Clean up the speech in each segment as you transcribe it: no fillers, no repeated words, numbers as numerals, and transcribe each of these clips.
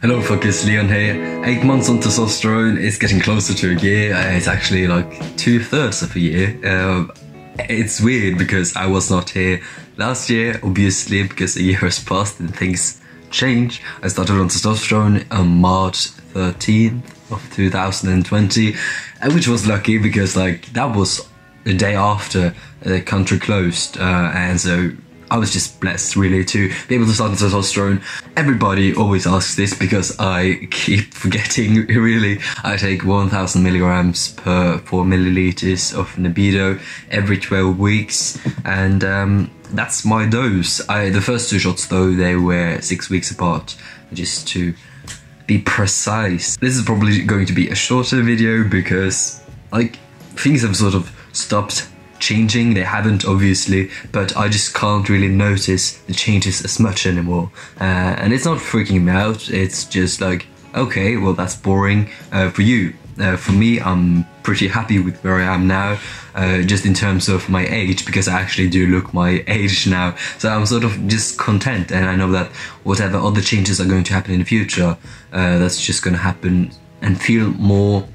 Hello fuckers, Leon here. 8 months onto testosterone, it's getting closer to a year. It's actually like 2/3 of a year. It's weird because I was not here last year, obviously, because a year has passed and things change. I started on testosterone on March 13th of 2020, which was lucky because like that was the day after the country closed, and so I was just blessed really to be able to start on testosterone. Everybody always asks this because I keep forgetting really. I take 1000 milligrams per 4 milliliters of Nibido every 12 weeks and that's my dose. The first two shots though, they were 6 weeks apart, just to be precise. This is probably going to be a shorter video because like things have sort of stopped changing. They haven't obviously, but I just can't really notice the changes as much anymore, and it's not freaking me out. It's just like, okay, well that's boring for you. For me, I'm pretty happy with where I am now, just in terms of my age, because I actually do look my age now, so I'm sort of just content, and I know that whatever other changes are going to happen in the future, that's just going to happen and feel more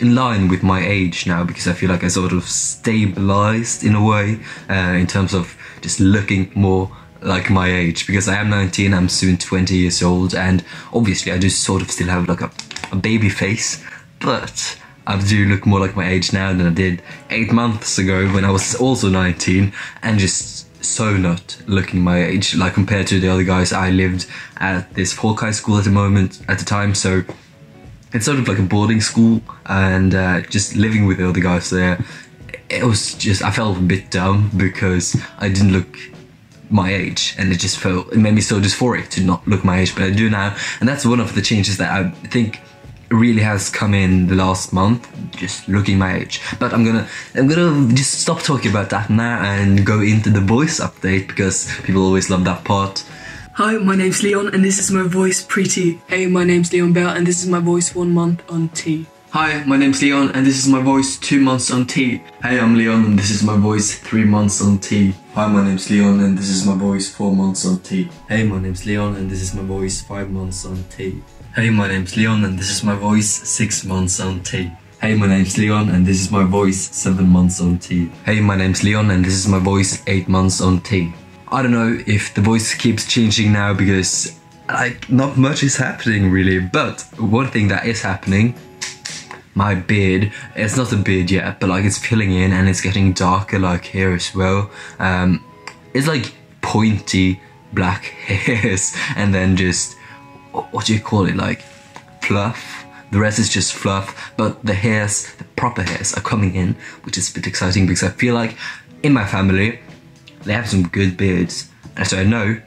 in line with my age now, because I feel like I sort of stabilized in a way, in terms of just looking more like my age, because I am 19, I'm soon 20 years old, and obviously I do sort of still have like a baby face, but I do look more like my age now than I did 8 months ago when I was also 19 and just so not looking my age, like compared to the other guys. I lived at this folk high school at the time, so it's sort of like a boarding school, and just living with the other guys there, it was just, I felt a bit dumb because I didn't look my age, and it made me so dysphoric to not look my age, but I do now, and that's one of the changes that I think really has come in the last month, just looking my age. But I'm gonna just stop talking about that now and go into the voice update because people always love that part. Hi, my name's Leon and this is my voice pre-T. Hey, my name's Leon Bell and this is my voice 1 month on T. Hi, my name's Leon and this is my voice 2 months on T. Hey, I'm Leon and this is my voice 3 months on T. Hi, my name's Leon and this is my voice 4 months on T. Hey, my name's Leon and this is my voice 5 months on T. Hey, my name's Leon and this is my voice 6 months on T. Hey, my name's Leon and this is my voice 7 months on T. Hey, my name's Leon and this is my voice 8 months on T. I don't know if the voice keeps changing now because like not much is happening really, but one thing that is happening, my beard, it's not a beard yet, but like it's filling in and it's getting darker like here as well. It's like pointy black hairs and then just, what do you call it, like fluff. The rest is just fluff, but the hairs, the proper hairs are coming in, which is a bit exciting because I feel like in my family, they have some good beards, and so I know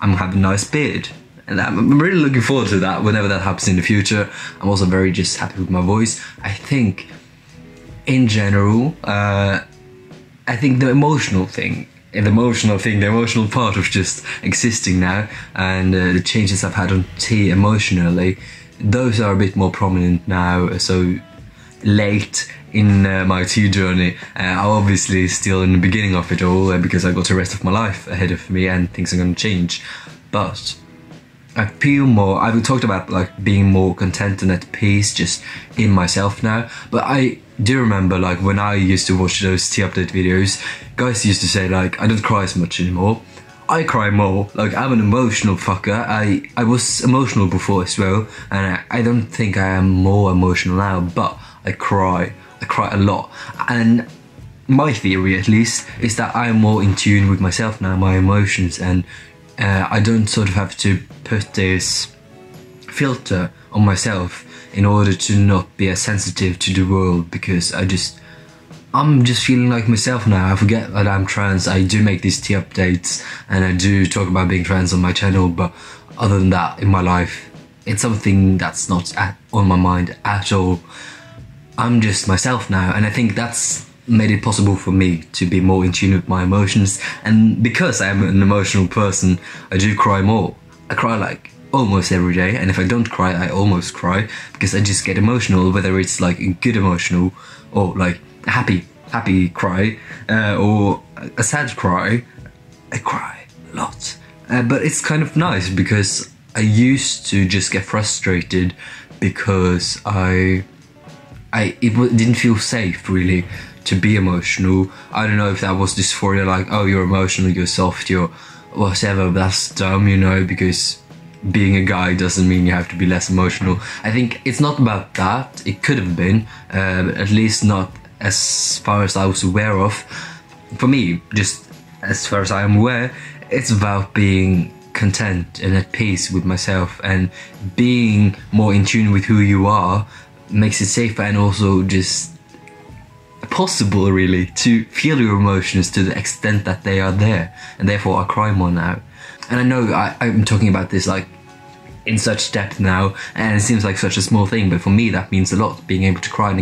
I'm gonna have a nice beard, and I'm really looking forward to that whenever that happens in the future. I'm also very just happy with my voice. I think in general, I think the emotional part of just existing now, and the changes I've had on T emotionally, those are a bit more prominent now, so late in my tea journey. I'm obviously still in the beginning of it all, because I've got the rest of my life ahead of me and things are going to change, but I feel more, I've talked about like being more content and at peace just in myself now, but I do remember like when I used to watch those tea update videos, guys used to say like, I don't cry as much anymore. I cry more, like I'm an emotional fucker. I was emotional before as well, and I don't think I am more emotional now, but I cry a lot, and my theory at least is that I'm more in tune with myself now, my emotions, and I don't sort of have to put this filter on myself in order to not be as sensitive to the world, because I'm just feeling like myself now. I forget that I'm trans. I do make these tea updates and I do talk about being trans on my channel, but other than that in my life, it's something that's not on my mind at all. I'm just myself now, and I think that's made it possible for me to be more in tune with my emotions, and because I'm an emotional person, I do cry more. I cry like almost every day, and if I don't cry, I almost cry, because I just get emotional, whether it's like a good emotional or like a happy cry, or a sad cry. I cry a lot, but it's kind of nice because I used to just get frustrated because it didn't feel safe, really, to be emotional. I don't know if that was dysphoria, like, oh, you're emotional, you're soft, you're whatever, but that's dumb, you know, because being a guy doesn't mean you have to be less emotional. I think it's not about that. It could have been, but at least not as far as I was aware of. For me, just as far as I am aware, it's about being content and at peace with myself, and being more in tune with who you are makes it safer and also just possible, really, to feel your emotions to the extent that they are there, and therefore I cry more now. And I know I'm talking about this like in such depth now, and it seems like such a small thing, but for me that means a lot, being able to cry and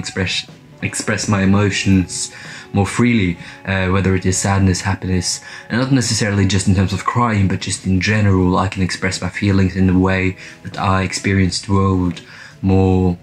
express my emotions more freely, whether it is sadness, happiness, and not necessarily just in terms of crying, but just in general. I can express my feelings in a way that I experience the world more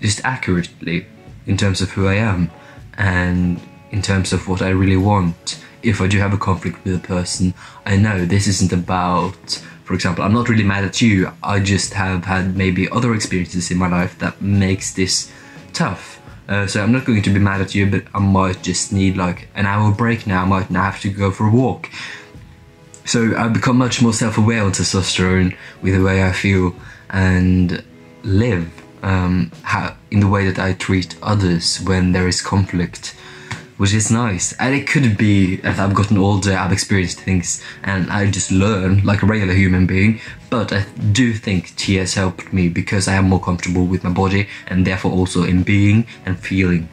just accurately in terms of who I am and in terms of what I really want. If I do have a conflict with a person, I know this isn't about, for example, I'm not really mad at you, I just have had maybe other experiences in my life that makes this tough. So I'm not going to be mad at you, but I might just need like an hour break now, I might have to go for a walk. So I've become much more self-aware on testosterone with the way I feel and live, in the way that I treat others when there is conflict, which is nice. And it could be as I've gotten older, I've experienced things and I just learn like a regular human being, but I do think tea has helped me because I am more comfortable with my body and therefore also in being and feeling.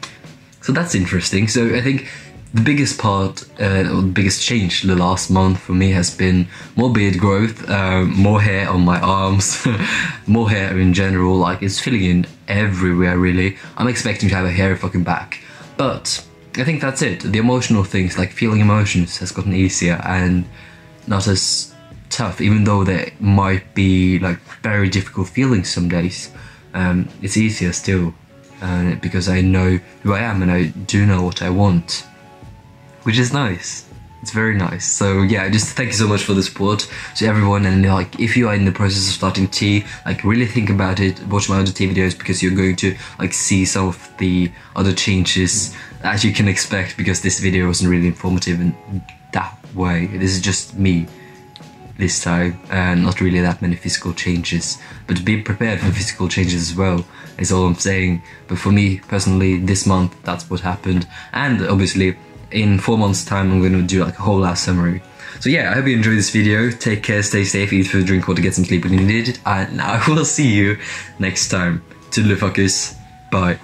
So that's interesting. So I think the biggest part, or the biggest change the last month for me has been more beard growth, more hair on my arms, more hair in general, like it's filling in everywhere really. I'm expecting to have a hairy fucking back, but I think that's it. The emotional things, like feeling emotions, has gotten easier and not as tough, even though there might be like very difficult feelings some days. It's easier still, because I know who I am and I do know what I want, which is nice. It's very nice. So yeah, just thank you so much for the support to everyone, and like if you are in the process of starting tea, like really think about it, watch my other tea videos because you're going to like see some of the other changes that you can expect, because this video wasn't really informative in that way. This is just me this time, and not really that many physical changes, but be prepared for physical changes as well is all I'm saying. But for me personally this month, that's what happened, and obviously in 4 months time I'm going to do like a whole ass summary. So yeah, I hope you enjoyed this video. Take care, stay safe, eat food, drink water, get some sleep when you need it, and I will see you next time. Toodaloo fuckers, bye.